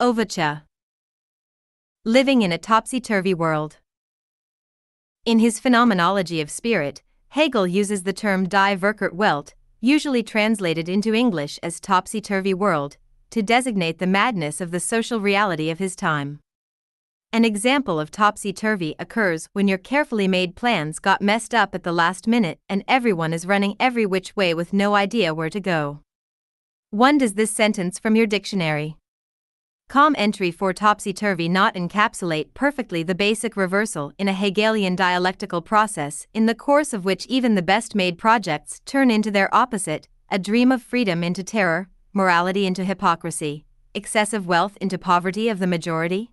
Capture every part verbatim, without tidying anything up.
Overture. Living in a topsy-turvy world. In his Phenomenology of Spirit, Hegel uses the term Die Verkert Welt, usually translated into English as topsy-turvy world, to designate the madness of the social reality of his time. An example of topsy-turvy occurs when your carefully made plans got messed up at the last minute and everyone is running every which way with no idea where to go. One does this sentence from your dictionary. Com entry for topsy-turvy not encapsulate perfectly the basic reversal in a Hegelian dialectical process in the course of which even the best-made projects turn into their opposite, a dream of freedom into terror, morality into hypocrisy, excessive wealth into poverty of the majority.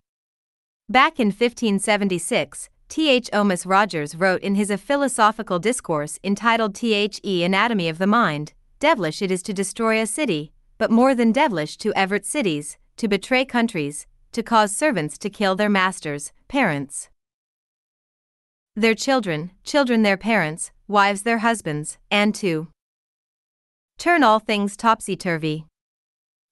Back in fifteen seventy-six, Thomas Rogers wrote in his A Philosophical Discourse entitled The Anatomy of the Mind, devilish it is to destroy a city, but more than devilish to avert cities, to betray countries, to cause servants to kill their masters, parents, their children, children their parents, wives their husbands, and to turn all things topsy-turvy.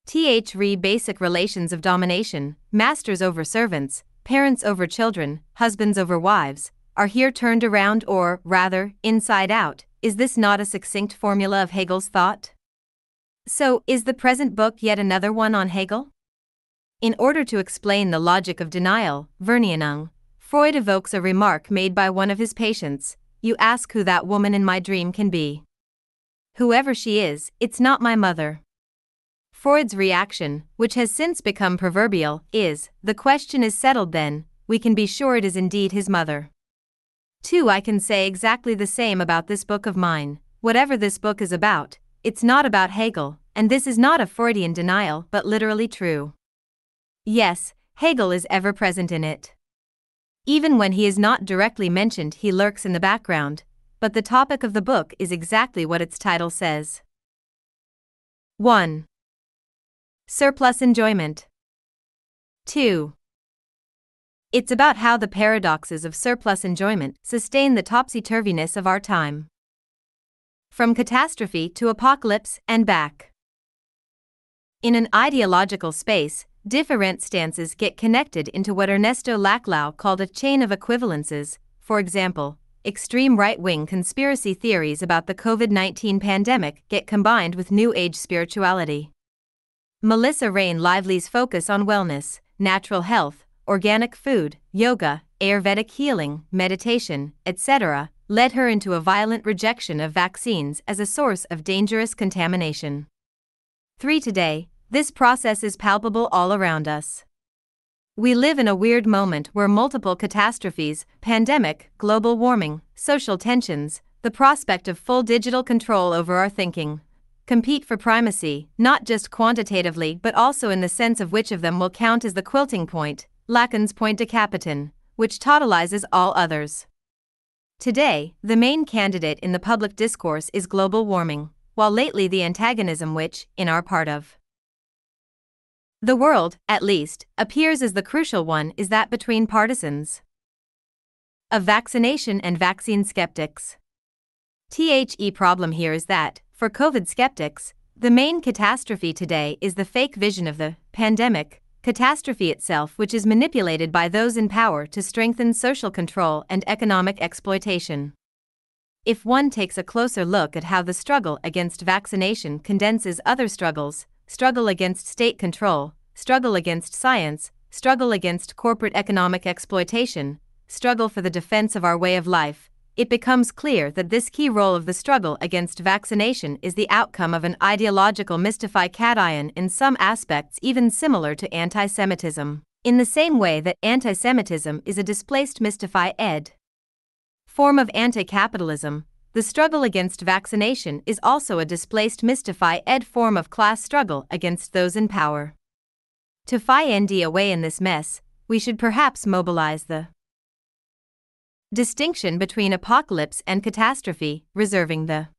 Three basic relations of domination, masters over servants, parents over children, husbands over wives, are here turned around or, rather, inside out. Is this not a succinct formula of Hegel's thought? So, is the present book yet another one on Hegel? In order to explain the logic of denial, Verneinung, Freud evokes a remark made by one of his patients: "You ask who that woman in my dream can be. Whoever she is, it's not my mother." Freud's reaction, which has since become proverbial, is, "The question is settled then, we can be sure it is indeed his mother." two I can say exactly the same about this book of mine. Whatever this book is about, it's not about Hegel, and this is not a Freudian denial but literally true. Yes, Hegel is ever present in it. Even when he is not directly mentioned, he lurks in the background, but the topic of the book is exactly what its title says. one Surplus enjoyment. two It's about how the paradoxes of surplus enjoyment sustain the topsy-turviness of our time. From catastrophe to apocalypse and back. In an ideological space, different stances get connected into what Ernesto Laclau called a chain of equivalences. For example, extreme right-wing conspiracy theories about the COVID nineteen pandemic get combined with New Age spirituality. Melissa Rain Lively's focus on wellness, natural health, organic food, yoga, Ayurvedic healing, meditation, et cetera, led her into a violent rejection of vaccines as a source of dangerous contamination. three Today, this process is palpable all around us. We live in a weird moment where multiple catastrophes, pandemic, global warming, social tensions, the prospect of full digital control over our thinking, compete for primacy, not just quantitatively but also in the sense of which of them will count as the quilting point, Lacan's point de capiton, which totalizes all others. Today, the main candidate in the public discourse is global warming, while lately the antagonism which, in our part of the world, at least, appears as the crucial one is that between partisans of vaccination and vaccine skeptics. The problem here is that, for COVID skeptics, the main catastrophe today is the fake vision of the pandemic, catastrophe itself, which is manipulated by those in power to strengthen social control and economic exploitation. If one takes a closer look at how the struggle against vaccination condenses other struggles, struggle against state control, struggle against science, struggle against corporate economic exploitation, struggle for the defense of our way of life, it becomes clear that this key role of the struggle against vaccination is the outcome of an ideological mystification in some aspects even similar to antisemitism, in the same way that antisemitism is a displaced mystified form of anti-capitalism. The struggle against vaccination is also a displaced mystified form of class struggle against those in power. To find a way in this mess, we should perhaps mobilize the distinction between apocalypse and catastrophe, reserving the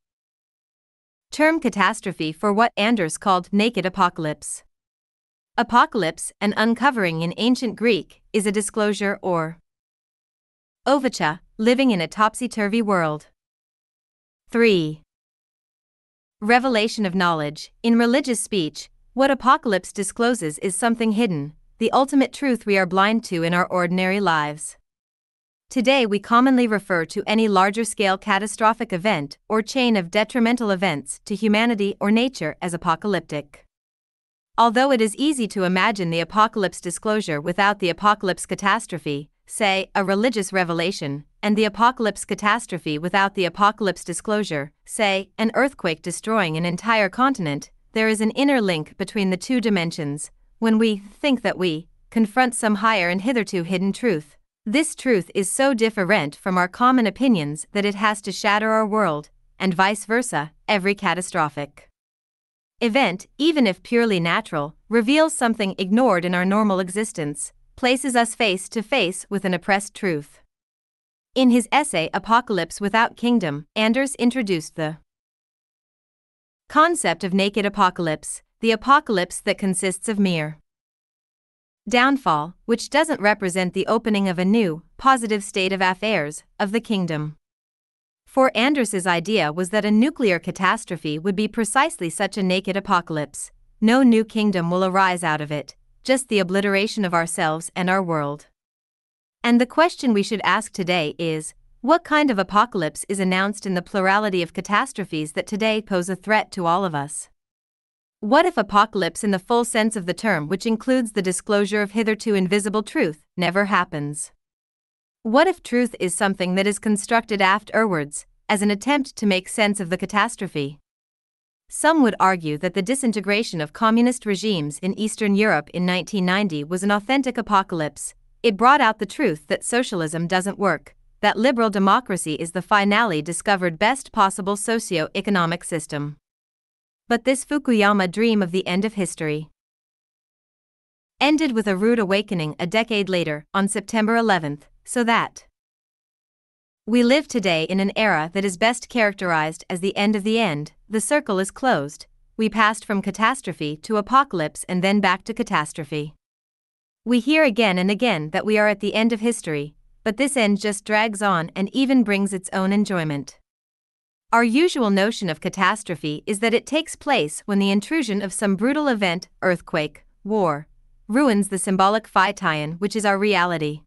term catastrophe for what Anders called naked apocalypse. Apocalypse, an uncovering in ancient Greek, is a disclosure or overture, living in a topsy-turvy world. three Revelation of knowledge. In religious speech, what apocalypse discloses is something hidden, the ultimate truth we are blind to in our ordinary lives. Today we commonly refer to any larger-scale catastrophic event or chain of detrimental events to humanity or nature as apocalyptic. Although it is easy to imagine the apocalypse disclosure without the apocalypse catastrophe, say, a religious revelation, and the apocalypse catastrophe without the apocalypse disclosure, say, an earthquake destroying an entire continent, there is an inner link between the two dimensions. When we think that we confront some higher and hitherto hidden truth, this truth is so different from our common opinions that it has to shatter our world, and vice versa. Every catastrophic event, even if purely natural, reveals something ignored in our normal existence, places us face to face with an oppressed truth. In his essay Apocalypse Without Kingdom, Anders introduced the concept of naked apocalypse, the apocalypse that consists of mere downfall, which doesn't represent the opening of a new, positive state of affairs, of the kingdom. For Anders's idea was that a nuclear catastrophe would be precisely such a naked apocalypse. No new kingdom will arise out of it, just the obliteration of ourselves and our world. And the question we should ask today is, what kind of apocalypse is announced in the plurality of catastrophes that today pose a threat to all of us? What if apocalypse, in the full sense of the term, which includes the disclosure of hitherto invisible truth, never happens? What if truth is something that is constructed afterwards, as an attempt to make sense of the catastrophe? Some would argue that the disintegration of communist regimes in Eastern Europe in nineteen ninety was an authentic apocalypse. It brought out the truth that socialism doesn't work, that liberal democracy is the finally discovered best possible socio-economic system. But this Fukuyama dream of the end of history ended with a rude awakening a decade later, on September eleventh, so that we live today in an era that is best characterized as the end of the end. The circle is closed. We passed from catastrophe to apocalypse and then back to catastrophe. We hear again and again that we are at the end of history, but this end just drags on and even brings its own enjoyment. Our usual notion of catastrophe is that it takes place when the intrusion of some brutal event, earthquake, war, ruins the symbolic phaeton which is our reality.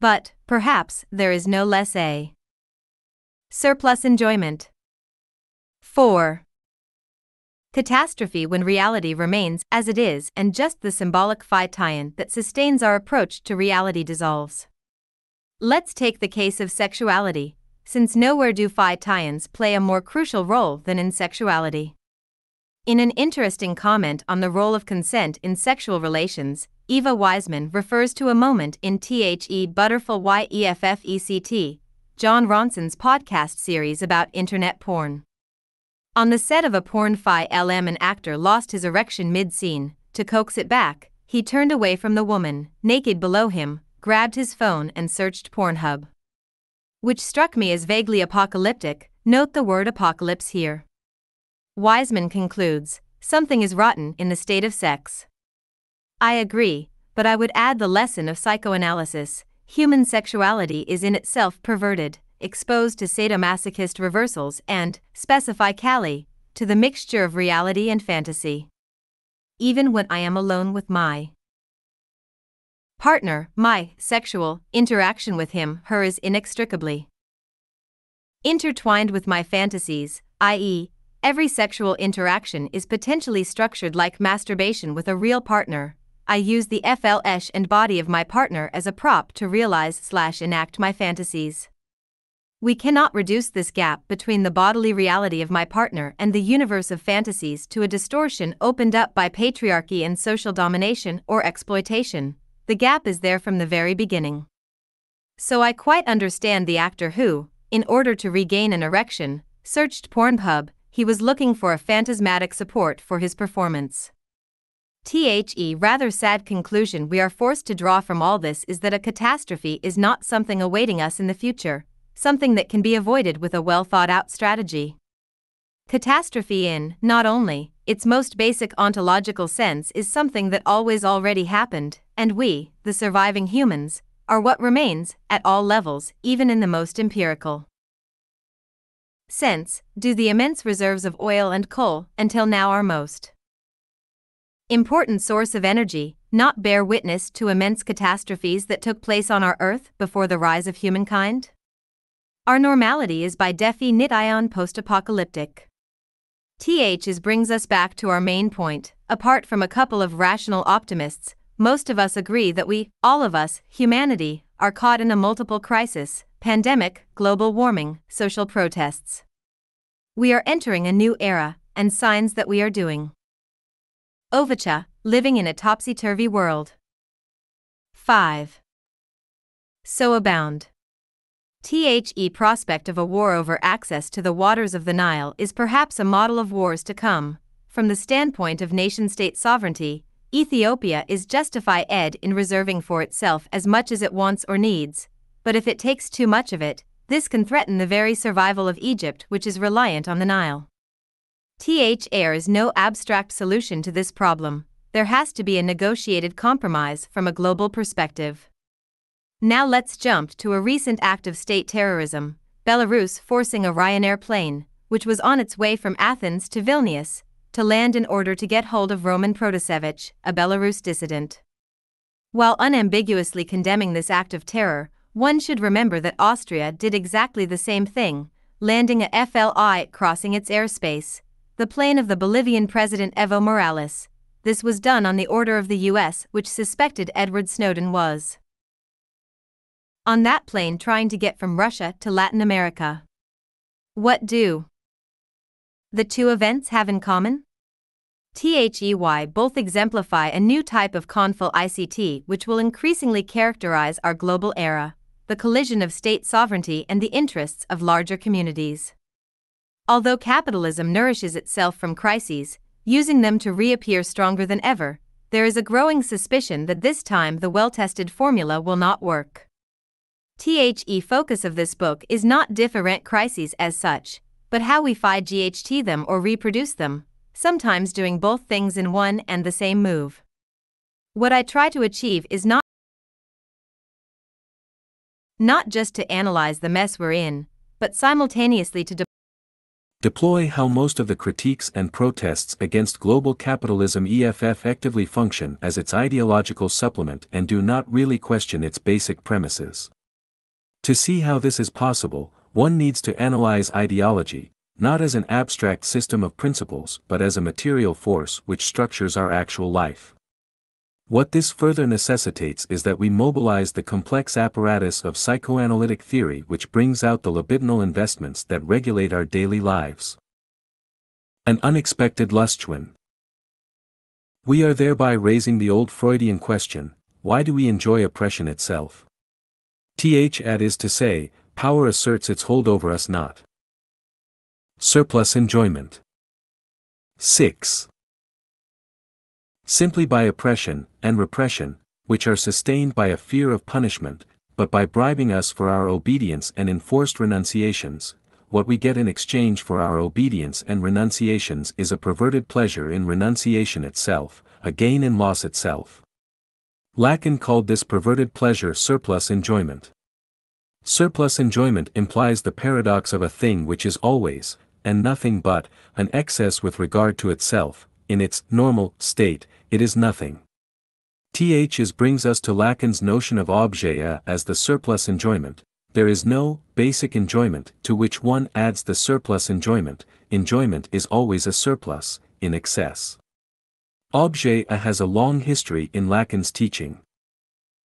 But, perhaps, there is no less a surplus enjoyment for catastrophe when reality remains as it is and just the symbolic phaeton that sustains our approach to reality dissolves. Let's take the case of sexuality, since nowhere do phaetons play a more crucial role than in sexuality. In an interesting comment on the role of consent in sexual relations, Eva Wiseman refers to a moment in The Butterfly Effect, John Ronson's podcast series about internet porn. On the set of a porn film, an actor lost his erection mid-scene. To coax it back, he turned away from the woman, naked below him, grabbed his phone and searched Pornhub. Which struck me as vaguely apocalyptic. Note the word apocalypse here. Wiseman concludes, something is rotten in the state of sex. I agree, but I would add the lesson of psychoanalysis. Human sexuality is in itself perverted, exposed to sadomasochist reversals and, specifically, to the mixture of reality and fantasy. Even when I am alone with my partner, my sexual interaction with him, her is inextricably intertwined with my fantasies, that is, every sexual interaction is potentially structured like masturbation with a real partner. I use the flesh and body of my partner as a prop to realize slash enact my fantasies. We cannot reduce this gap between the bodily reality of my partner and the universe of fantasies to a distortion opened up by patriarchy and social domination or exploitation. The gap is there from the very beginning. So I quite understand the actor who, in order to regain an erection, searched Pornhub. He was looking for a phantasmatic support for his performance. The rather sad conclusion we are forced to draw from all this is that a catastrophe is not something awaiting us in the future, something that can be avoided with a well-thought-out strategy. Catastrophe, in not only its most basic ontological sense, is something that always already happened, and we, the surviving humans, are what remains, at all levels, even in the most empirical sense, do the immense reserves of oil and coal, until now our most important source of energy, not bear witness to immense catastrophes that took place on our Earth before the rise of humankind? Our normality is by definition post-apocalyptic. This brings us back to our main point. Apart from a couple of rational optimists, most of us agree that we, all of us, humanity, are caught in a multiple crisis: pandemic, global warming, social protests. We are entering a new era, and signs that we are doing. Ovicha, living in a topsy-turvy world. five. So abound. The prospect of a war over access to the waters of the Nile is perhaps a model of wars to come. From the standpoint of nation-state sovereignty, Ethiopia is justified in reserving for itself as much as it wants or needs, but if it takes too much of it, this can threaten the very survival of Egypt, which is reliant on the Nile. There is no abstract solution to this problem. There has to be a negotiated compromise from a global perspective. Now let's jump to a recent act of state terrorism, Belarus forcing a Ryanair plane, which was on its way from Athens to Vilnius, to land in order to get hold of Roman Protasevich, a Belarus dissident. While unambiguously condemning this act of terror, one should remember that Austria did exactly the same thing, landing a flight crossing its airspace, the plane of the Bolivian President Evo Morales. This was done on the order of the U S, which suspected Edward Snowden was on that plane trying to get from Russia to Latin America. What do the two events have in common? They both exemplify a new type of conflict which will increasingly characterize our global era, the collision of state sovereignty and the interests of larger communities. Although capitalism nourishes itself from crises, using them to reappear stronger than ever, there is a growing suspicion that this time the well-tested formula will not work. The focus of this book is not different crises as such, but how we fight them or reproduce them, sometimes doing both things in one and the same move. What I try to achieve is not, not just to analyze the mess we're in, but simultaneously to de- deploy how most of the critiques and protests against global capitalism E F F effectively function as its ideological supplement and do not really question its basic premises. To see how this is possible, one needs to analyze ideology, not as an abstract system of principles but as a material force which structures our actual life. What this further necessitates is that we mobilize the complex apparatus of psychoanalytic theory which brings out the libidinal investments that regulate our daily lives. An unexpected lustwin. We are thereby raising the old Freudian question, why do we enjoy oppression itself? That is to say, power asserts its hold over us, not surplus enjoyment. six. Simply by oppression and repression, which are sustained by a fear of punishment, but by bribing us for our obedience and enforced renunciations, what we get in exchange for our obedience and renunciations is a perverted pleasure in renunciation itself, a gain in loss itself. Lacan called this perverted pleasure surplus enjoyment. Surplus enjoyment implies the paradox of a thing which is always, and nothing but, an excess with regard to itself. In its normal state, it is nothing. This brings us to Lacan's notion of objet a as the surplus enjoyment. There is no basic enjoyment to which one adds the surplus enjoyment. Enjoyment is always a surplus, in excess. Objet a has a long history in Lacan's teaching.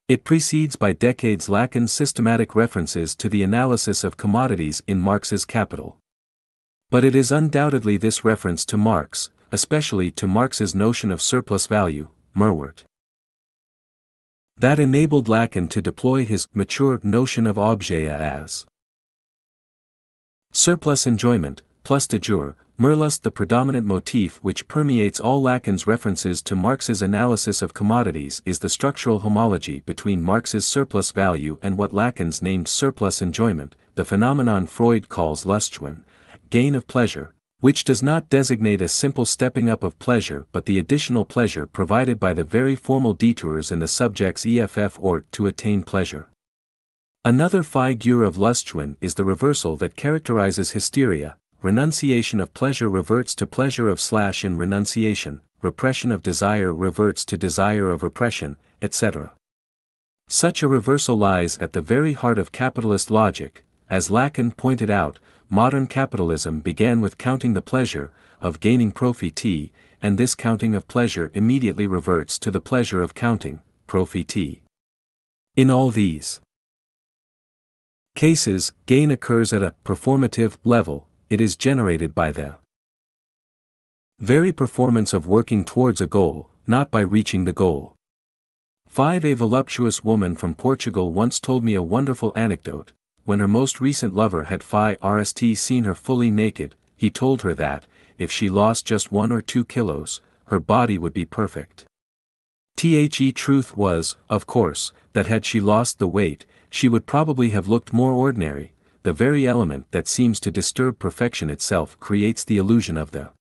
It precedes by decades Lacan's systematic references to the analysis of commodities in Marx's Capital. But it is undoubtedly this reference to Marx, especially to Marx's notion of surplus value, Merwert, that enabled Lacan to deploy his mature notion of objet a as surplus enjoyment, plus de jure, merlust, the predominant motif which permeates all Lacan's references to Marx's analysis of commodities is the structural homology between Marx's surplus value and what Lacan's named surplus enjoyment, the phenomenon Freud calls lustwin, gain of pleasure, which does not designate a simple stepping up of pleasure but the additional pleasure provided by the very formal detours in the subject's E F F or to attain pleasure. Another figure of lustwin is the reversal that characterizes hysteria. Renunciation of pleasure reverts to pleasure of slash in renunciation, repression of desire reverts to desire of repression, et cetera. Such a reversal lies at the very heart of capitalist logic. As Lacan pointed out, modern capitalism began with counting the pleasure of gaining profit, and this counting of pleasure immediately reverts to the pleasure of counting profit. In all these cases, gain occurs at a performative level. It is generated by the very performance of working towards a goal, not by reaching the goal. five. A voluptuous woman from Portugal once told me a wonderful anecdote. When her most recent lover had first seen her fully naked, he told her that, if she lost just one or two kilos, her body would be perfect. The truth was, of course, that had she lost the weight, she would probably have looked more ordinary. The very element that seems to disturb perfection itself creates the illusion of the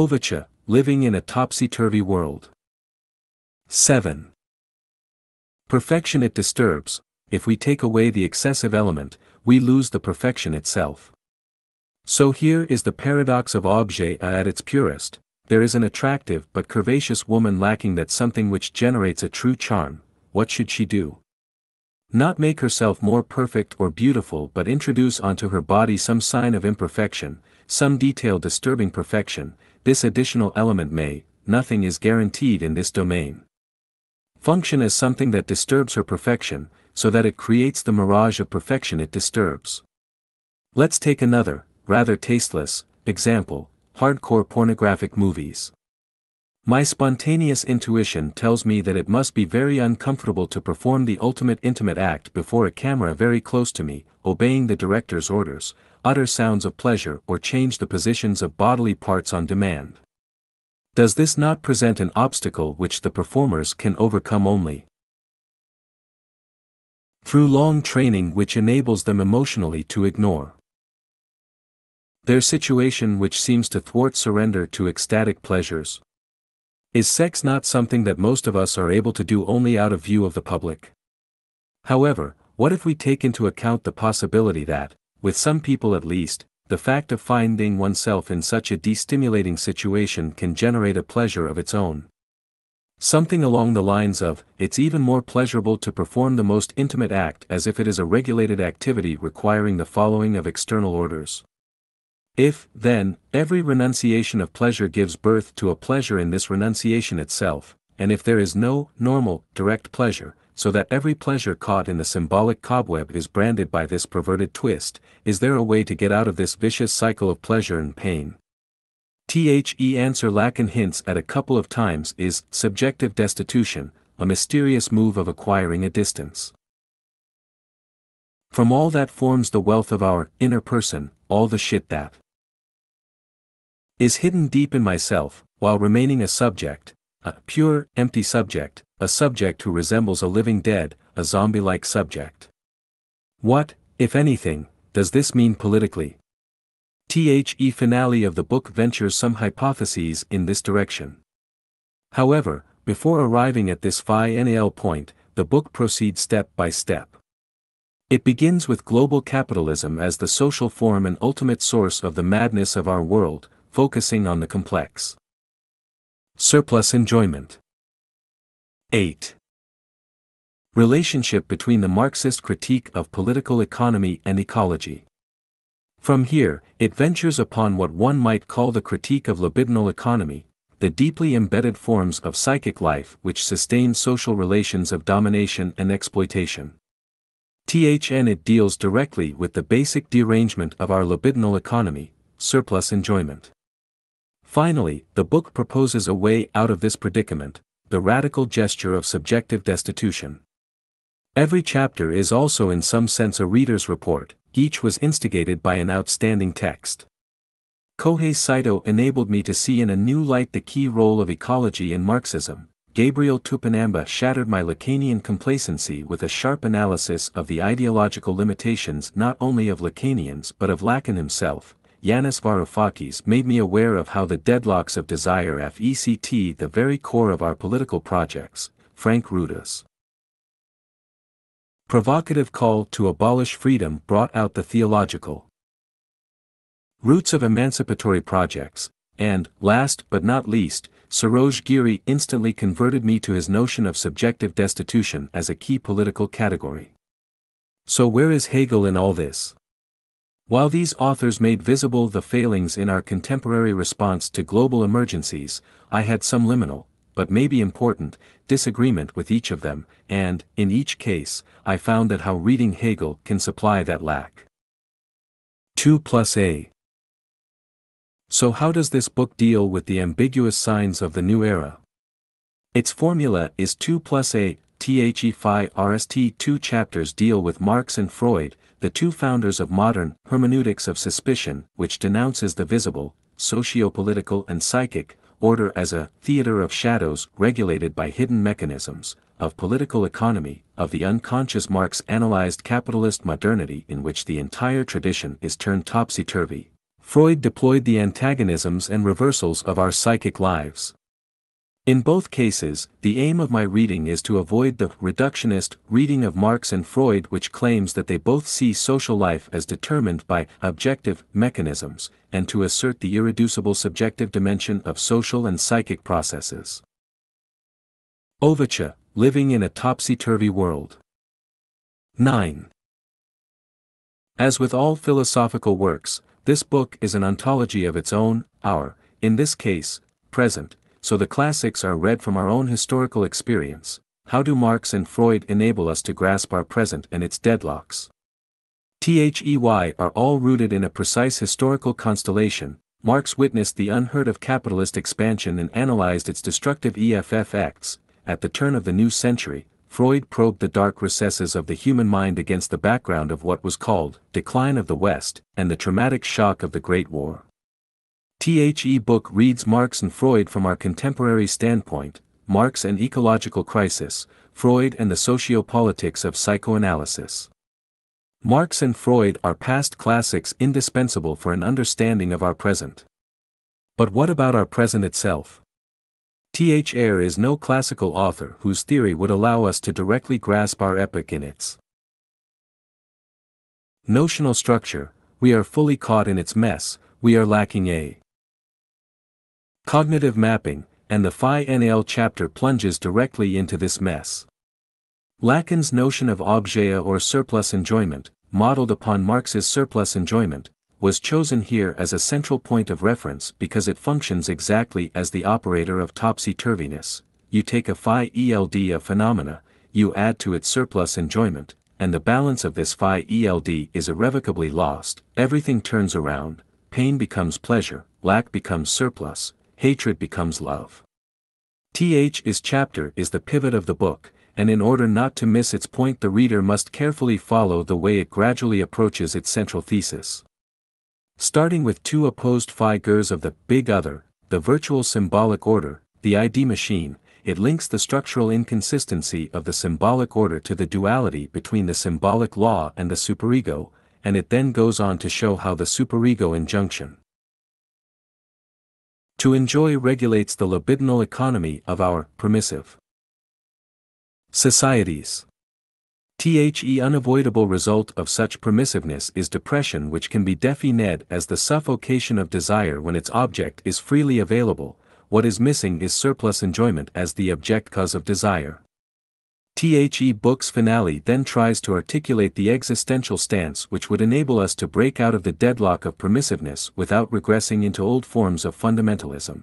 Ovacha, living in a topsy-turvy world. seven. Perfection it disturbs. If we take away the excessive element, we lose the perfection itself. So here is the paradox of objet a at its purest. There is an attractive but curvaceous woman lacking that something which generates a true charm. What should she do? Not make herself more perfect or beautiful, but introduce onto her body some sign of imperfection, some detail disturbing perfection. This additional element may, nothing is guaranteed in this domain, function as something that disturbs her perfection, so that it creates the mirage of perfection it disturbs. Let's take another, rather tasteless, example: hardcore pornographic movies. My spontaneous intuition tells me that it must be very uncomfortable to perform the ultimate intimate act before a camera very close to me, obeying the director's orders, utter sounds of pleasure or change the positions of bodily parts on demand. Does this not present an obstacle which the performers can overcome only through long training, which enables them emotionally to ignore their situation, which seems to thwart surrender to ecstatic pleasures? Is sex not something that most of us are able to do only out of view of the public? However, what if we take into account the possibility that, with some people at least, the fact of finding oneself in such a destimulating situation can generate a pleasure of its own? Something along the lines of, it's even more pleasurable to perform the most intimate act as if it is a regulated activity requiring the following of external orders. If, then, every renunciation of pleasure gives birth to a pleasure in this renunciation itself, and if there is no normal, direct pleasure, so that every pleasure caught in the symbolic cobweb is branded by this perverted twist, is there a way to get out of this vicious cycle of pleasure and pain? The answer Lacan hints at a couple of times is subjective destitution, a mysterious move of acquiring a distance from all that forms the wealth of our inner person, all the shit that is hidden deep in myself, while remaining a subject, a pure, empty subject, a subject who resembles a living dead, a zombie-like subject. What, if anything, does this mean politically? The finale of the book ventures some hypotheses in this direction. However, before arriving at this final point, the book proceeds step by step. It begins with global capitalism as the social form and ultimate source of the madness of our world, focusing on the complex surplus enjoyment. eight. Relationship between the Marxist critique of political economy and ecology. From here, it ventures upon what one might call the critique of libidinal economy, the deeply embedded forms of psychic life which sustain social relations of domination and exploitation. Then it deals directly with the basic derangement of our libidinal economy, surplus enjoyment. Finally, the book proposes a way out of this predicament, the radical gesture of subjective destitution. Every chapter is also in some sense a reader's report. Each was instigated by an outstanding text. Kohei Saito enabled me to see in a new light the key role of ecology in Marxism. Gabriel Tupanamba shattered my Lacanian complacency with a sharp analysis of the ideological limitations not only of Lacanians but of Lacan himself. Yanis Varoufakis made me aware of how the deadlocks of desire affect the very core of our political projects. Frank Rutas' provocative call to abolish freedom brought out the theological roots of emancipatory projects, And, last but not least, Saroj Giri instantly converted me to his notion of subjective destitution as a key political category. So where is Hegel in all this? While these authors made visible the failings in our contemporary response to global emergencies, I had some liminal, but maybe important, disagreement with each of them, and, in each case, I found that how reading Hegel can supply that lack. two plus A. So how does this book deal with the ambiguous signs of the new era? Its formula is two plus A, the phi R S T. Two chapters deal with Marx and Freud, the two founders of modern hermeneutics of suspicion, which denounces the visible, socio-political and psychic, order as a theater of shadows regulated by hidden mechanisms, of political economy, of the unconscious. Marx analyzed capitalist modernity in which the entire tradition is turned topsy-turvy. Freud deployed the antagonisms and reversals of our psychic lives. In both cases, the aim of my reading is to avoid the reductionist reading of Marx and Freud, which claims that they both see social life as determined by objective mechanisms, and to assert the irreducible subjective dimension of social and psychic processes. Overture, Living in a Topsy-Turvy World. nine. As with all philosophical works, this book is an ontology of its own, our, in this case, present, so the classics are read from our own historical experience. How do Marx and Freud enable us to grasp our present and its deadlocks? They are all rooted in a precise historical constellation. Marx witnessed the unheard of capitalist expansion and analyzed its destructive effects. At the turn of the new century, Freud probed the dark recesses of the human mind against the background of what was called decline of the West and the traumatic shock of the Great War. The book reads Marx and Freud from our contemporary standpoint, Marx and ecological crisis, Freud and the sociopolitics of psychoanalysis. Marx and Freud are past classics indispensable for an understanding of our present. But what about our present itself? There is no classical author whose theory would allow us to directly grasp our epoch in its notional structure. We are fully caught in its mess, we are lacking a cognitive mapping, and the Phi N L chapter plunges directly into this mess. Lacan's notion of objet a, or surplus enjoyment, modeled upon Marx's surplus enjoyment, was chosen here as a central point of reference because it functions exactly as the operator of topsy-turviness. You take a Phi E L D of phenomena, you add to its surplus enjoyment, and the balance of this Phi E L D is irrevocably lost. Everything turns around, pain becomes pleasure, lack becomes surplus, hatred becomes love. This chapter is the pivot of the book, and in order not to miss its point the reader must carefully follow the way it gradually approaches its central thesis. Starting with two opposed figures of the big other, the virtual symbolic order, the I D machine, it links the structural inconsistency of the symbolic order to the duality between the symbolic law and the superego, and it then goes on to show how the superego injunction to enjoy regulates the libidinal economy of our permissive societies. The unavoidable result of such permissiveness is depression, which can be defined as the suffocation of desire when its object is freely available. What is missing is surplus enjoyment as the object cause of desire. The book's finale then tries to articulate the existential stance which would enable us to break out of the deadlock of permissiveness without regressing into old forms of fundamentalism.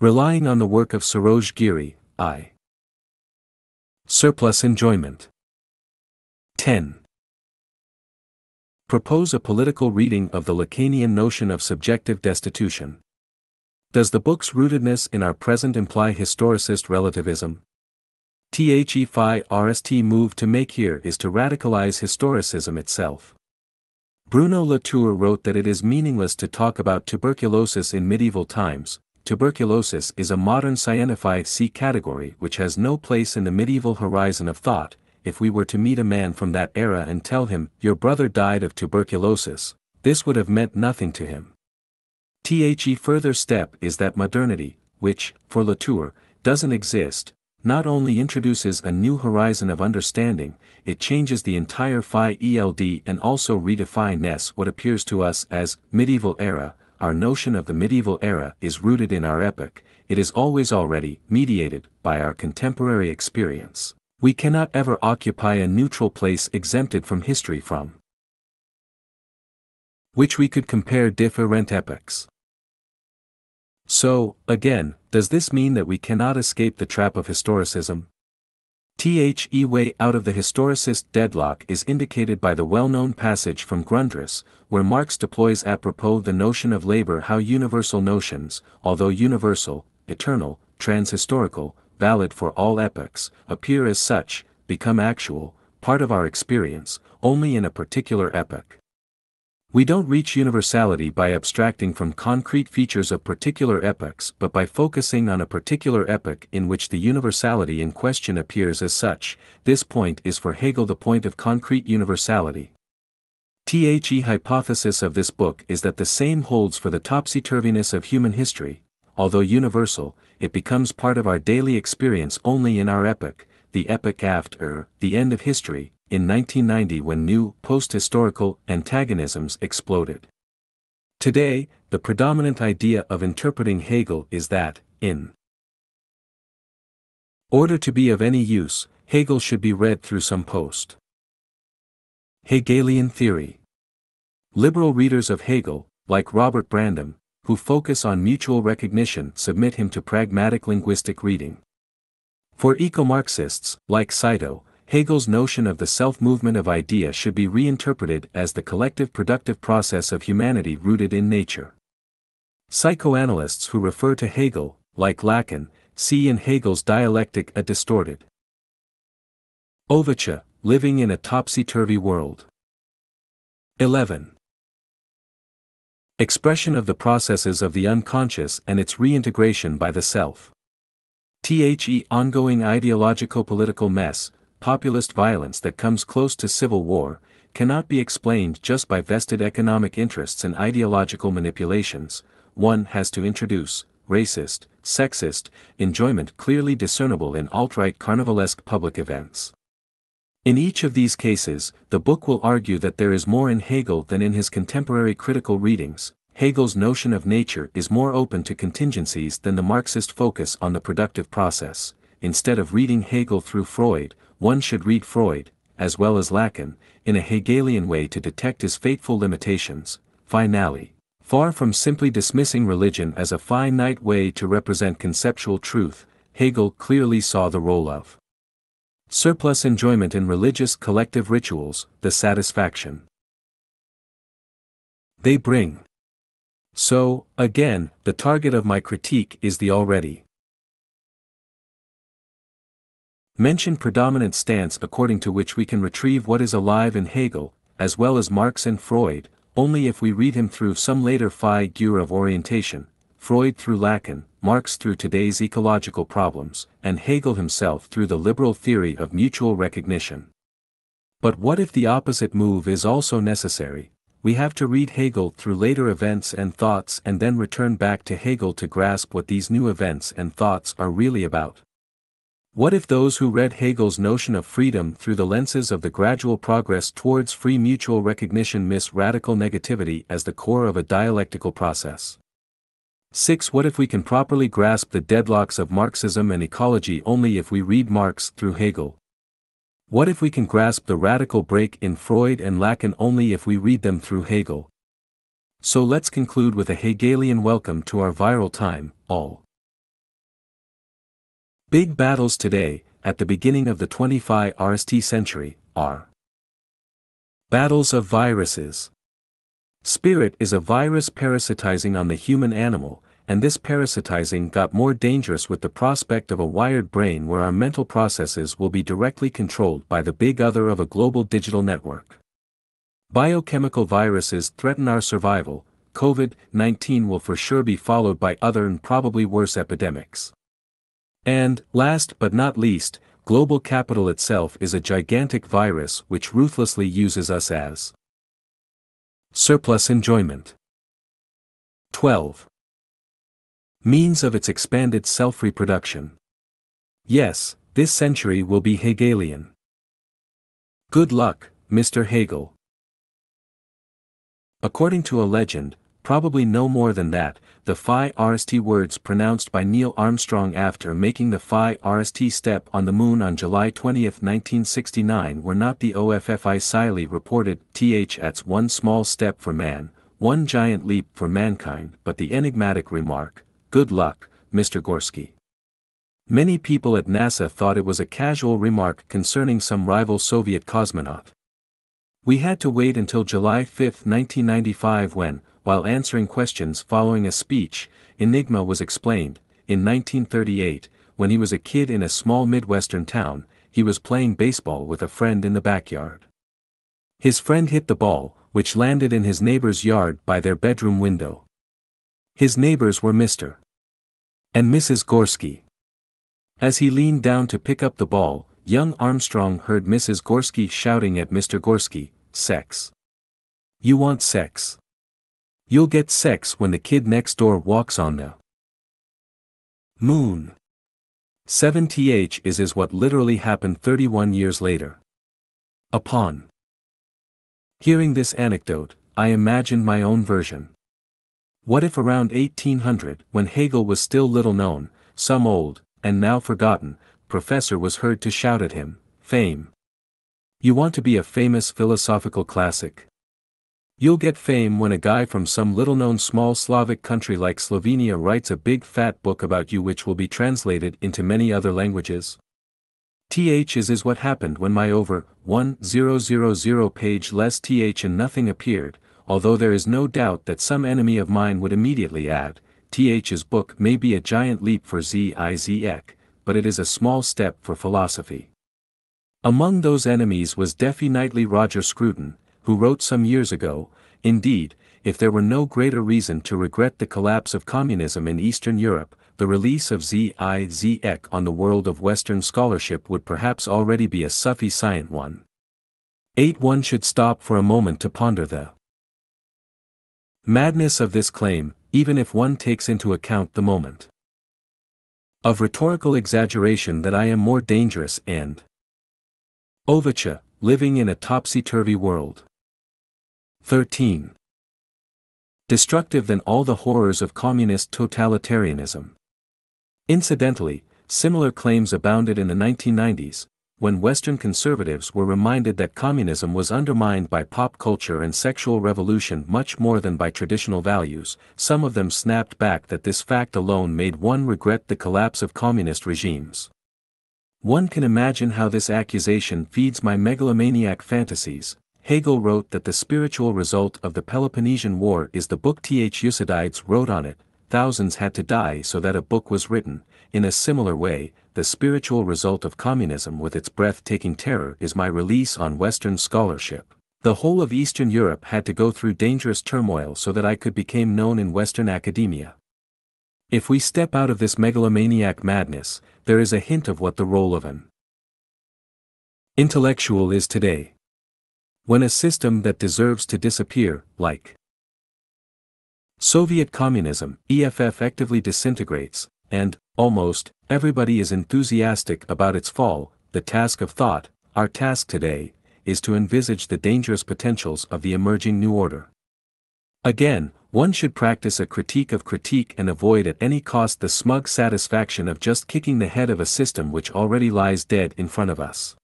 Relying on the work of Saroj Giri, I. Surplus enjoyment. ten. Propose a political reading of the Lacanian notion of subjective destitution. Does the book's rootedness in our present imply historicist relativism? The first move to make here is to radicalize historicism itself. Bruno Latour wrote that it is meaningless to talk about tuberculosis in medieval times. Tuberculosis is a modern scientific C category which has no place in the medieval horizon of thought. If we were to meet a man from that era and tell him, "Your brother died of tuberculosis," this would have meant nothing to him. The further step is that modernity, which, for Latour, doesn't exist, not only introduces a new horizon of understanding, it changes the entire Phi E L D and also redefines what appears to us as medieval era, our notion of the medieval era is rooted in our epoch, it is always already mediated by our contemporary experience. We cannot ever occupy a neutral place exempted from history from which we could compare different epochs. So, again, does this mean that we cannot escape the trap of historicism? The way out of the historicist deadlock is indicated by the well-known passage from Grundrisse, where Marx deploys apropos the notion of labor how universal notions, although universal, eternal, transhistorical, valid for all epochs, appear as such, become actual, part of our experience, only in a particular epoch. We don't reach universality by abstracting from concrete features of particular epochs but by focusing on a particular epoch in which the universality in question appears as such. This point is for Hegel the point of concrete universality. The hypothesis of this book is that the same holds for the topsy-turviness of human history. Although universal, it becomes part of our daily experience only in our epoch, the epoch after the end of history, in nineteen ninety when new, post-historical, antagonisms exploded. Today, the predominant idea of interpreting Hegel is that, in order to be of any use, Hegel should be read through some post-Hegelian theory. Liberal readers of Hegel, like Robert Brandom, who focus on mutual recognition submit him to pragmatic linguistic reading. For eco-Marxists, like Saito, Hegel's notion of the self-movement of idea should be reinterpreted as the collective productive process of humanity rooted in nature. Psychoanalysts who refer to Hegel, like Lacan, see in Hegel's dialectic a distorted overture, living in a topsy-turvy world. eleven. Expression of the processes of the unconscious and its reintegration by the self. The ongoing ideologico-political mess, populist violence that comes close to civil war, cannot be explained just by vested economic interests and ideological manipulations. One has to introduce racist, sexist, enjoyment clearly discernible in alt-right carnivalesque public events. In each of these cases, the book will argue that there is more in Hegel than in his contemporary critical readings. Hegel's notion of nature is more open to contingencies than the Marxist focus on the productive process. Instead of reading Hegel through Freud, one should read Freud, as well as Lacan, in a Hegelian way to detect his fateful limitations. Finally, far from simply dismissing religion as a finite way to represent conceptual truth, Hegel clearly saw the role of surplus enjoyment in religious collective rituals, the satisfaction they bring. So, again, the target of my critique is the already mentioned predominant stance according to which we can retrieve what is alive in Hegel, as well as Marx and Freud, only if we read him through some later figure of orientation, Freud through Lacan, Marx through today's ecological problems, and Hegel himself through the liberal theory of mutual recognition. But what if the opposite move is also necessary? We have to read Hegel through later events and thoughts and then return back to Hegel to grasp what these new events and thoughts are really about. What if those who read Hegel's notion of freedom through the lenses of the gradual progress towards free mutual recognition miss radical negativity as the core of a dialectical process? six. What if we can properly grasp the deadlocks of Marxism and ecology only if we read Marx through Hegel? What if we can grasp the radical break in Freud and Lacan only if we read them through Hegel? So let's conclude with a Hegelian welcome to our viral time, all. Big battles today, at the beginning of the twenty-first century, are battles of viruses. Spirit is a virus parasitizing on the human animal, and this parasitizing got more dangerous with the prospect of a wired brain where our mental processes will be directly controlled by the big other of a global digital network. Biochemical viruses threaten our survival. COVID nineteen will for sure be followed by other and probably worse epidemics. And, last but not least, global capital itself is a gigantic virus which ruthlessly uses us as surplus enjoyment. twelve. Means of its expanded self-reproduction. Yes, this century will be Hegelian. Good luck, Mister Hegel. According to a legend, probably no more than that, the phi rst words pronounced by Neil Armstrong after making the phi rst step on the moon on July twentieth nineteen sixty-nine were not the officially reported "That's one small step for man, one giant leap for mankind," but the enigmatic remark, "Good luck, Mister Gorski." Many people at NASA thought it was a casual remark concerning some rival Soviet cosmonaut. "We had to wait until July fifth nineteen ninety-five when, while answering questions following a speech, Enigma was explained. In nineteen thirty-eight, when he was a kid in a small Midwestern town, he was playing baseball with a friend in the backyard. His friend hit the ball, which landed in his neighbor's yard by their bedroom window. His neighbors were Mister and Missus Gorski. As he leaned down to pick up the ball, young Armstrong heard Missus Gorski shouting at Mister Gorski, 'Sex. You want sex? You'll get sex when the kid next door walks on the moon.' seven th is is what literally happened thirty-one years later. Upon hearing this anecdote, I imagined my own version. What if around eighteen hundred, when Hegel was still little known, some old, and now forgotten, professor was heard to shout at him, 'Fame. You want to be a famous philosophical classic? You'll get fame when a guy from some little-known small Slavic country like Slovenia writes a big fat book about you which will be translated into many other languages.' Th is is what happened when my over one thousand page less th and nothing appeared, although there is no doubt that some enemy of mine would immediately add, 'Th's book may be a giant leap for Zizek, but it is a small step for philosophy.'" Among those enemies was definitely Roger Scruton, who wrote some years ago, "Indeed, if there were no greater reason to regret the collapse of communism in Eastern Europe, the release of Zizek on the world of Western scholarship would perhaps already be a sufficient one." eight One should stop for a moment to ponder the madness of this claim, even if one takes into account the moment of rhetorical exaggeration that I am more dangerous and Ovicha, living in a topsy-turvy world. thirteen Destructive than all the horrors of communist totalitarianism. Incidentally, similar claims abounded in the nineteen nineties, when Western conservatives were reminded that communism was undermined by pop culture and sexual revolution much more than by traditional values. Some of them snapped back that this fact alone made one regret the collapse of communist regimes. One can imagine how this accusation feeds my megalomaniac fantasies. Hegel wrote that the spiritual result of the Peloponnesian War is the book Th Thucydides wrote on it, "Thousands had to die so that a book was written." In a similar way, the spiritual result of communism with its breathtaking terror is my release on Western scholarship. The whole of Eastern Europe had to go through dangerous turmoil so that I could become known in Western academia. If we step out of this megalomaniac madness, there is a hint of what the role of an intellectual is today. When a system that deserves to disappear, like Soviet communism, E F F effectively disintegrates, and, almost, everybody is enthusiastic about its fall, the task of thought, our task today, is to envisage the dangerous potentials of the emerging new order. Again, one should practice a critique of critique and avoid at any cost the smug satisfaction of just kicking the head of a system which already lies dead in front of us.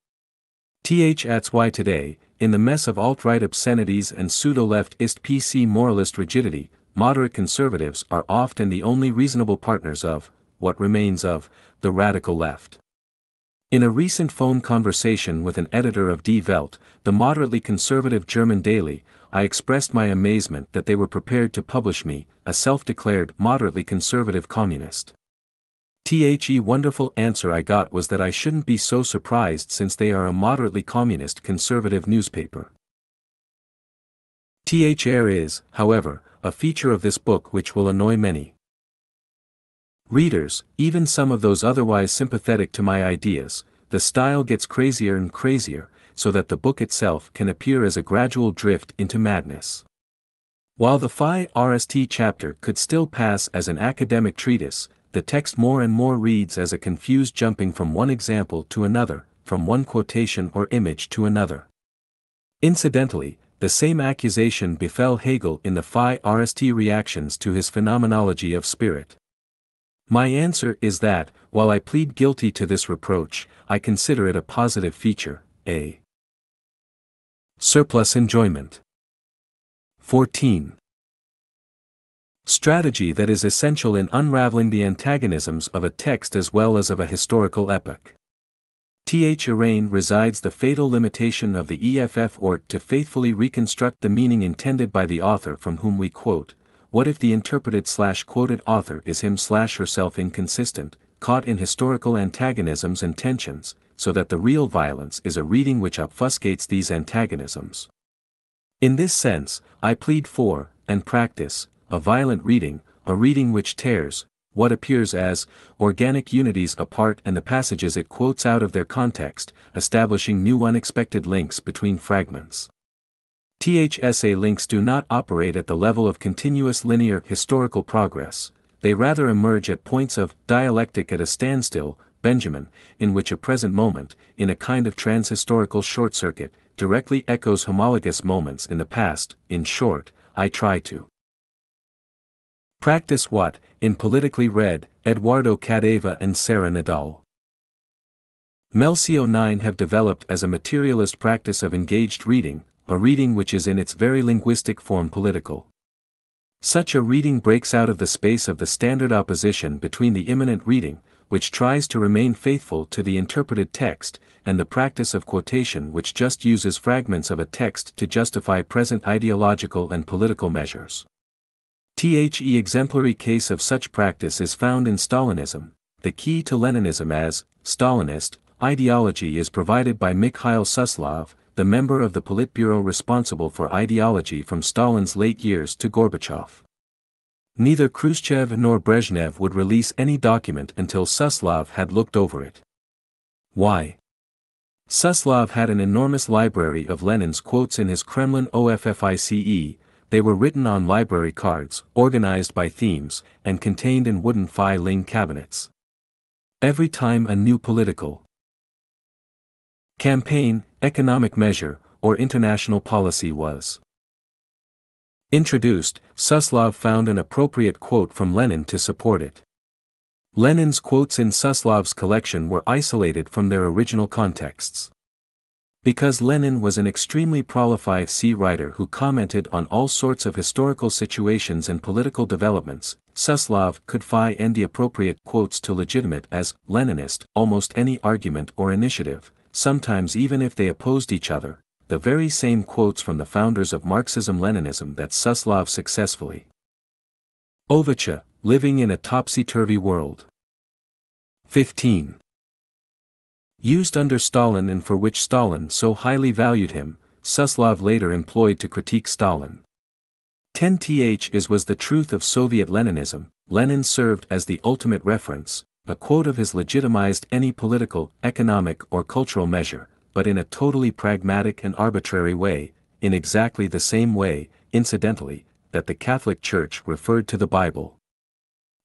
That's why today, in the mess of alt-right obscenities and pseudo-leftist P C moralist rigidity, moderate conservatives are often the only reasonable partners of, what remains of, the radical left. In a recent phone conversation with an editor of Die Welt, the moderately conservative German daily, I expressed my amazement that they were prepared to publish me, a self-declared moderately conservative communist. The wonderful answer I got was that I shouldn't be so surprised since they are a moderately communist conservative newspaper. There is, however, a feature of this book which will annoy many readers, even some of those otherwise sympathetic to my ideas. The style gets crazier and crazier, so that the book itself can appear as a gradual drift into madness. While the Phi R S T chapter could still pass as an academic treatise, the text more and more reads as a confused jumping from one example to another, from one quotation or image to another. Incidentally, the same accusation befell Hegel in the five R S T reactions to his Phenomenology of Spirit. My answer is that, while I plead guilty to this reproach, I consider it a positive feature, a surplus enjoyment. fourteen. Strategy that is essential in unraveling the antagonisms of a text as well as of a historical epoch. T H Arain resides the fatal limitation of the E F F art to faithfully reconstruct the meaning intended by the author from whom we quote. What if the interpreted slash quoted author is him slash herself inconsistent, caught in historical antagonisms and tensions, so that the real violence is a reading which obfuscates these antagonisms? In this sense, I plead for, and practice, a violent reading, a reading which tears what appears as organic unities apart and the passages it quotes out of their context, establishing new unexpected links between fragments. T H S A links do not operate at the level of continuous linear historical progress, they rather emerge at points of dialectic at a standstill, Benjamin, in which a present moment, in a kind of transhistorical short circuit, directly echoes homologous moments in the past. In short, I try to practice what, in Politically Read, Eduardo Cadeva and Sarah Nadal Melcio nine have developed as a materialist practice of engaged reading, a reading which is in its very linguistic form political. Such a reading breaks out of the space of the standard opposition between the immanent reading, which tries to remain faithful to the interpreted text, and the practice of quotation which just uses fragments of a text to justify present ideological and political measures. The exemplary case of such practice is found in Stalinism. The key to Leninism as Stalinist ideology is provided by Mikhail Suslov, the member of the Politburo responsible for ideology from Stalin's late years to Gorbachev. Neither Khrushchev nor Brezhnev would release any document until Suslov had looked over it. Why? Suslov had an enormous library of Lenin's quotes in his Kremlin office. They were written on library cards, organized by themes, and contained in wooden filing cabinets. Every time a new political campaign, economic measure, or international policy was introduced, Suslov found an appropriate quote from Lenin to support it. Lenin's quotes in Suslov's collection were isolated from their original contexts. Because Lenin was an extremely prolific writer who commented on all sorts of historical situations and political developments, Suslov could find the appropriate quotes to legitimate as Leninist almost any argument or initiative, sometimes even if they opposed each other, the very same quotes from the founders of Marxism-Leninism that Suslov successfully overcame, living in a topsy-turvy world. fifteen. Used under Stalin and for which Stalin so highly valued him, Suslov later employed to critique Stalin. ten th is was the truth of Soviet Leninism. Lenin served as the ultimate reference, a quote of his legitimized any political, economic or cultural measure, but in a totally pragmatic and arbitrary way, in exactly the same way, incidentally, that the Catholic Church referred to the Bible.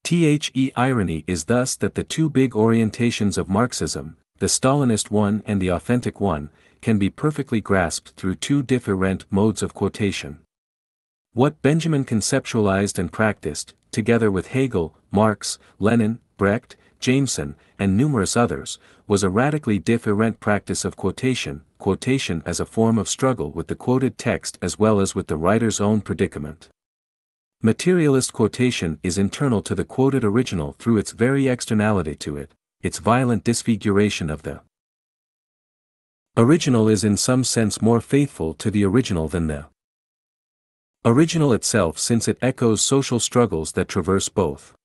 The irony is thus that the two big orientations of Marxism, the Stalinist one and the authentic one, can be perfectly grasped through two different modes of quotation. What Benjamin conceptualized and practiced, together with Hegel, Marx, Lenin, Brecht, Jameson, and numerous others, was a radically different practice of quotation, quotation as a form of struggle with the quoted text as well as with the writer's own predicament. Materialist quotation is internal to the quoted original through its very externality to it. Its violent disfiguration of the original is in some sense more faithful to the original than the original itself, since it echoes social struggles that traverse both.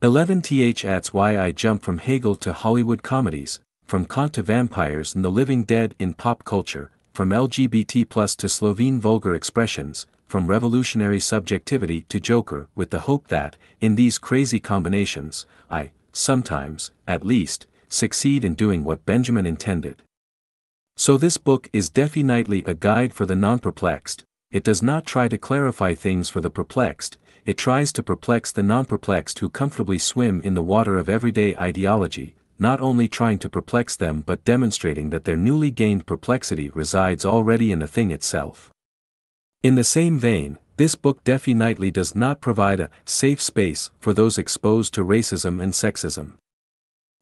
eleven th That's why I jump from Hegel to Hollywood comedies, from Kant to vampires and the living dead in pop culture, from L G B T plus to Slovene vulgar expressions, from revolutionary subjectivity to Joker, with the hope that, in these crazy combinations, I, sometimes, at least, succeed in doing what Benjamin intended. So this book is definitely a guide for the non-perplexed. It does not try to clarify things for the perplexed, it tries to perplex the non-perplexed who comfortably swim in the water of everyday ideology, not only trying to perplex them but demonstrating that their newly gained perplexity resides already in the thing itself. In the same vein, this book definitely does not provide a safe space for those exposed to racism and sexism.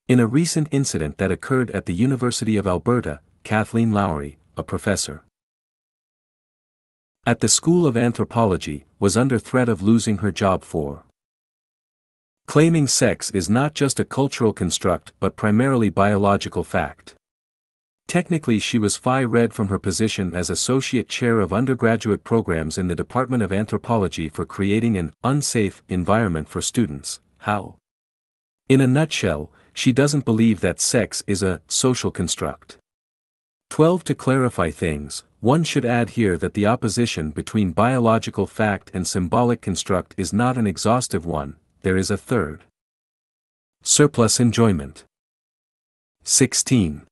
In a recent incident that occurred at the University of Alberta, Kathleen Lowry, a professor at the School of Anthropology, was under threat of losing her job for claiming sex is not just a cultural construct but primarily biological fact. Technically, she was fired from her position as Associate Chair of Undergraduate Programs in the Department of Anthropology for creating an unsafe environment for students. How? In a nutshell, she doesn't believe that sex is a social construct. twelve To clarify things, one should add here that the opposition between biological fact and symbolic construct is not an exhaustive one, there is a third. Surplus enjoyment. sixteen.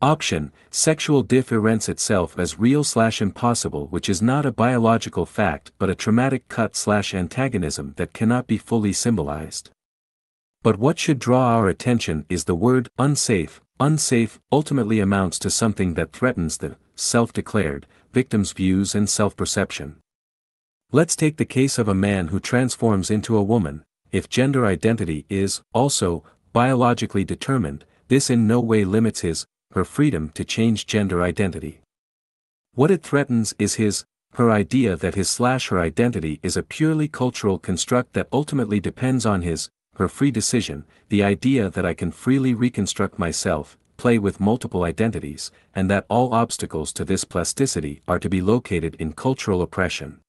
Option, sexual difference itself as real slash impossible, which is not a biological fact but a traumatic cut slash antagonism that cannot be fully symbolized. But what should draw our attention is the word unsafe. Unsafe ultimately amounts to something that threatens the self-declared victim's views and self-perception. Let's take the case of a man who transforms into a woman. If gender identity is also biologically determined, this in no way limits his her freedom to change gender identity. What it threatens is his, her idea that his slash her identity is a purely cultural construct that ultimately depends on his, her free decision, the idea that I can freely reconstruct myself, play with multiple identities, and that all obstacles to this plasticity are to be located in cultural oppression.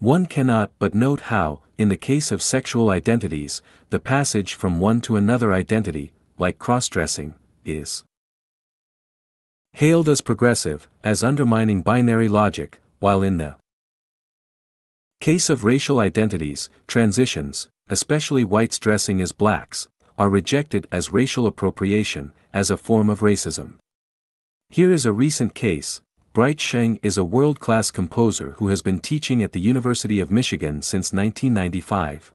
One cannot but note how, in the case of sexual identities, the passage from one to another identity, like cross-dressing, is hailed as progressive, as undermining binary logic, while in the case of racial identities, transitions, especially whites dressing as blacks, are rejected as racial appropriation, as a form of racism. Here is a recent case. Bright Sheng is a world-class composer who has been teaching at the University of Michigan since nineteen ninety-five.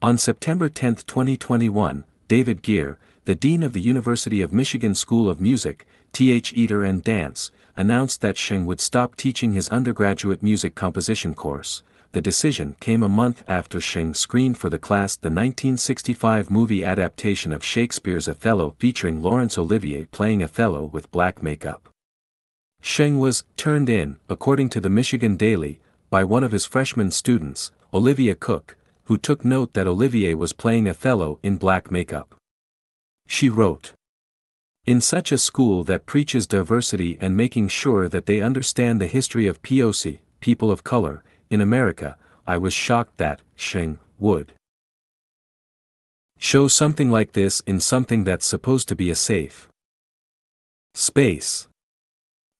On September tenth twenty twenty-one, David Geer, the dean of the University of Michigan School of Music, Theater and Dance, announced that Sheng would stop teaching his undergraduate music composition course. The decision came a month after Sheng screened for the class the nineteen sixty-five movie adaptation of Shakespeare's Othello, featuring Laurence Olivier playing Othello with black makeup. Sheng was turned in, according to the Michigan Daily, by one of his freshman students, Olivia Cook, who took note that Olivier was playing Othello in black makeup. She wrote, "In such a school that preaches diversity and making sure that they understand the history of P O C, people of color, in America, I was shocked that Sheng would show something like this in something that's supposed to be a safe space."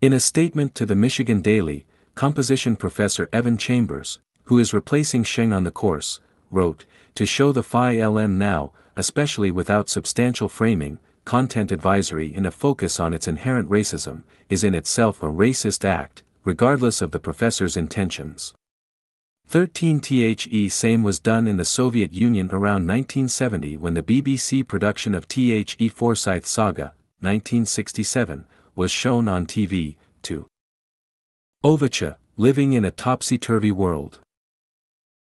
In a statement to the Michigan Daily, composition professor Evan Chambers, who is replacing Sheng on the course, wrote, "To show the Phi L M now, especially without substantial framing, content advisory in a focus on its inherent racism, is in itself a racist act, regardless of the professor's intentions." thirteen The same was done in the Soviet Union around nineteen seventy when the B B C production of The Forsyth Saga, nineteen sixty-seven, was shown on T V, to Ovacha, living in a topsy-turvy world.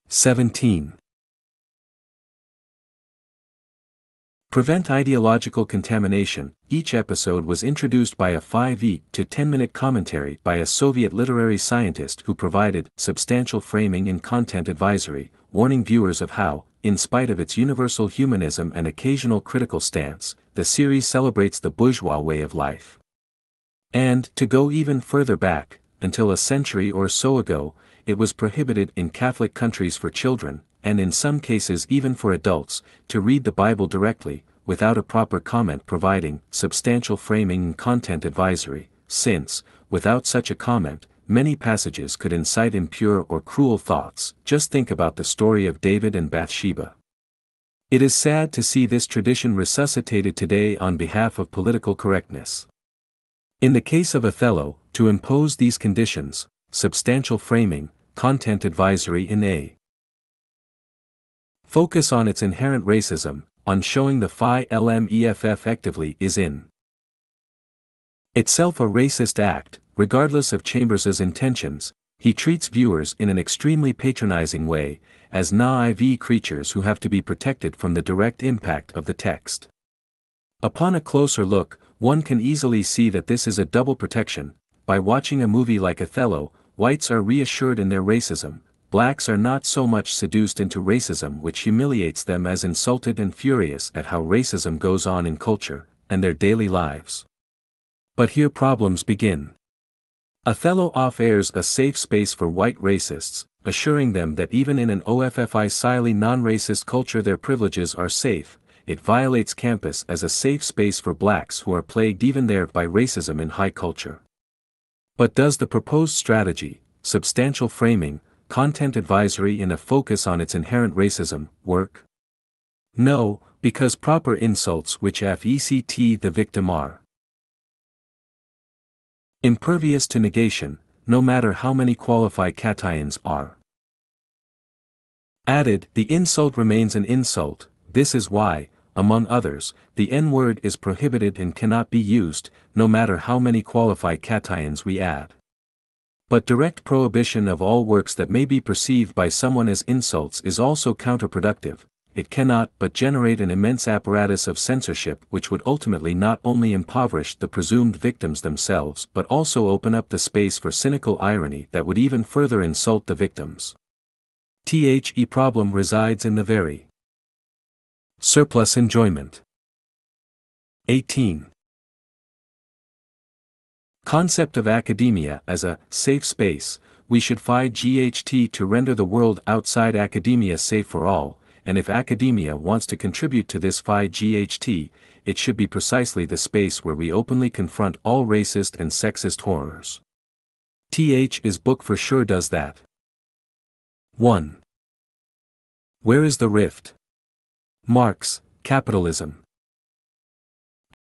seventeen. Prevent ideological contamination. Each episode was introduced by a five to ten minute commentary by a Soviet literary scientist who provided substantial framing and content advisory, warning viewers of how, in spite of its universal humanism and occasional critical stance, the series celebrates the bourgeois way of life. And, to go even further back, until a century or so ago, it was prohibited in Catholic countries for children, and in some cases even for adults, to read the Bible directly, without a proper comment providing substantial framing and content advisory, since, without such a comment, many passages could incite impure or cruel thoughts. Just think about the story of David and Bathsheba. It is sad to see this tradition resuscitated today on behalf of political correctness. In the case of Othello, to impose these conditions, substantial framing, content advisory in a focus on its inherent racism, on showing the Phi L M E F F actively is in itself a racist act, regardless of Chambers's intentions, he treats viewers in an extremely patronizing way, as naive creatures who have to be protected from the direct impact of the text. Upon a closer look, one can easily see that this is a double protection. By watching a movie like Othello, whites are reassured in their racism, blacks are not so much seduced into racism which humiliates them as insulted and furious at how racism goes on in culture, and their daily lives. But here problems begin. Othello offers a safe space for white racists, assuring them that even in an officially non-racist culture their privileges are safe. It violates campus as a safe space for blacks who are plagued even there by racism in high culture. But does the proposed strategy, substantial framing, content advisory and a focus on its inherent racism, work? No, because proper insults which affect the victim are impervious to negation, no matter how many qualified cations are added, the insult remains an insult. This is why, among others, the N-word is prohibited and cannot be used, no matter how many qualified cations we add. But direct prohibition of all works that may be perceived by someone as insults is also counterproductive. It cannot but generate an immense apparatus of censorship which would ultimately not only impoverish the presumed victims themselves but also open up the space for cynical irony that would even further insult the victims. The problem resides in the very surplus enjoyment. eighteen. Concept of academia as a safe space. We should fight G H T to render the world outside academia safe for all, and if academia wants to contribute to this fight G H T, it should be precisely the space where we openly confront all racist and sexist horrors. This book for sure does that. one. Where is the rift? Marx, Capitalism.